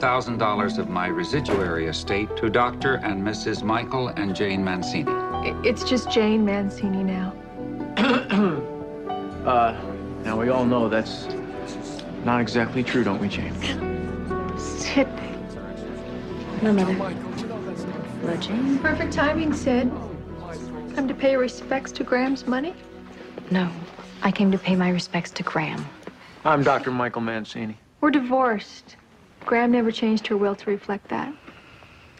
$1,000 of my residuary estate to Dr. and Mrs. Michael and Jane Mancini. It's just Jane Mancini now. Now we all know that's not exactly true, don't we, Jane? Sit. No, mother. Hello, Jane. Perfect timing, Sid. Come to pay respects to Graham's money? No, I came to pay my respects to Graham. I'm Dr. Michael Mancini. We're divorced. Graham never changed her will to reflect that.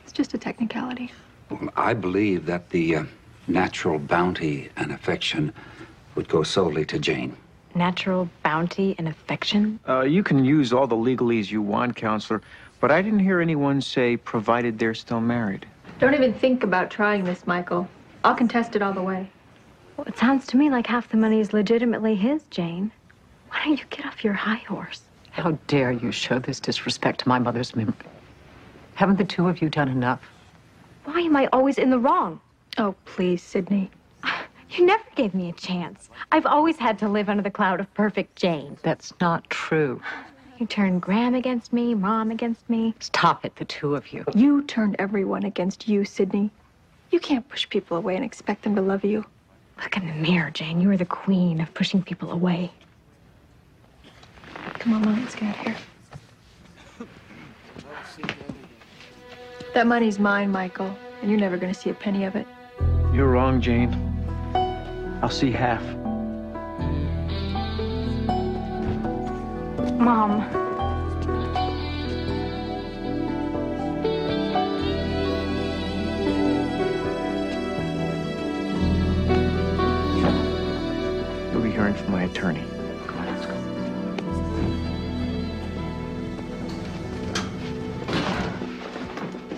It's just a technicality. Well, I believe that the natural bounty and affection would go solely to Jane. Natural bounty and affection? You can use all the legalese you want, Counselor, but I didn't hear anyone say provided they're still married. Don't even think about trying this, Michael. I'll contest it all the way. Well, it sounds to me like half the money is legitimately his, Jane. Why don't you get off your high horse? How dare you show this disrespect to my mother's memory? Haven't the two of you done enough? Why am I always in the wrong? Oh, please, Sydney. You never gave me a chance. I've always had to live under the cloud of perfect Jane. That's not true. You turned Graham against me, Mom against me. Stop it, the two of you. You turned everyone against you, Sydney. You can't push people away and expect them to love you. Look in the mirror, Jane. You are the queen of pushing people away. Come on, Mom, let's get out of here. That money's mine, Michael, and you're never going to see a penny of it. You're wrong, Jane. I'll see half. Mom. You'll be hearing from my attorney.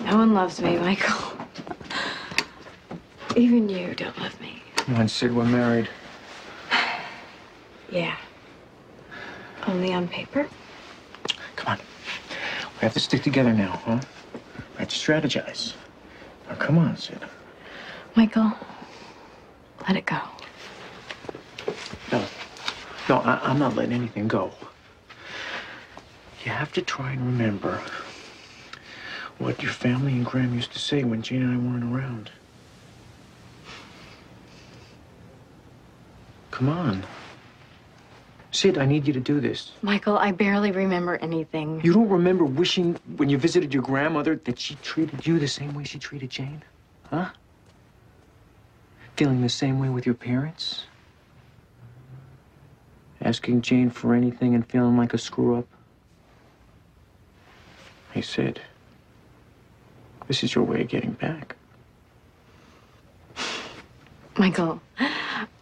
No one loves me, Michael. Even you don't love me. Come on, Sid, we're married. Yeah. Only on paper? Come on. We have to stick together now, huh? We have to strategize. Now, come on, Sid. Michael, let it go. No. No, I'm not letting anything go. You have to try and remember what your family and Graham used to say when Jane and I weren't around. Come on. Sid, I need you to do this. Michael, I barely remember anything. You don't remember wishing when you visited your grandmother that she treated you the same way she treated Jane? Huh? Feeling the same way with your parents? Asking Jane for anything and feeling like a screw-up? Hey, Sid. This is your way of getting back. Michael,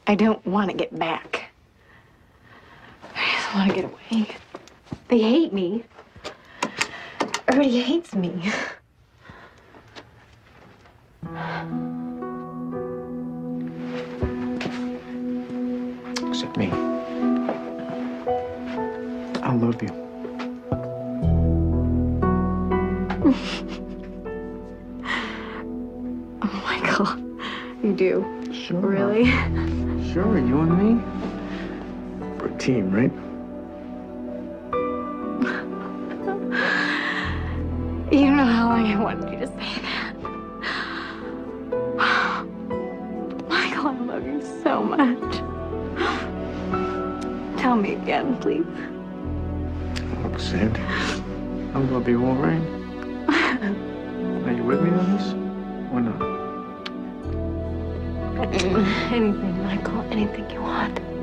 I don't want to get back. I just want to get away. They hate me. Everybody hates me. Except me. I love you. You do? Sure. Really? Sure, you and me. We're a team, right? You know how long I wanted you to say that. Michael, I love you so much. Tell me again, please. Look, Sid, I'm gonna be all right. Are you with me on this or not? Anything, Michael, anything you want.